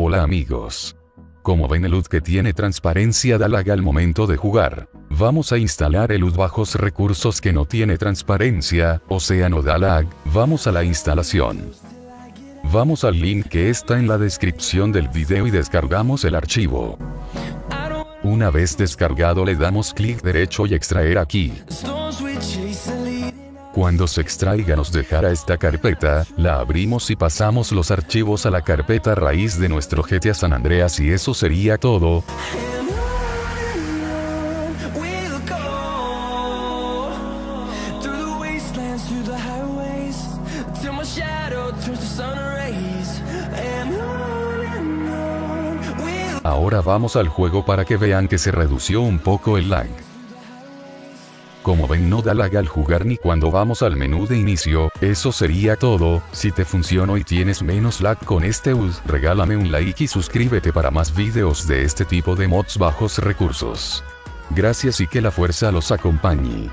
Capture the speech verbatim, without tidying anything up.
Hola amigos. Como ven, el L U D que tiene transparencia da lag al momento de jugar. Vamos a instalar el L U D bajos recursos que no tiene transparencia, o sea no da lag. Vamos a la instalación. Vamos al link que está en la descripción del video y descargamos el archivo. Una vez descargado le damos clic derecho y extraer aquí. Cuando se extraiga nos dejará esta carpeta, la abrimos y pasamos los archivos a la carpeta raíz de nuestro G T A San Andreas y eso sería todo. Ahora vamos al juego para que vean que se redució un poco el lag. Como ven, no da lag al jugar ni cuando vamos al menú de inicio. Eso sería todo. Si te funcionó y tienes menos lag con este L U D, regálame un like y suscríbete para más videos de este tipo de mods bajos recursos. Gracias y que la fuerza los acompañe.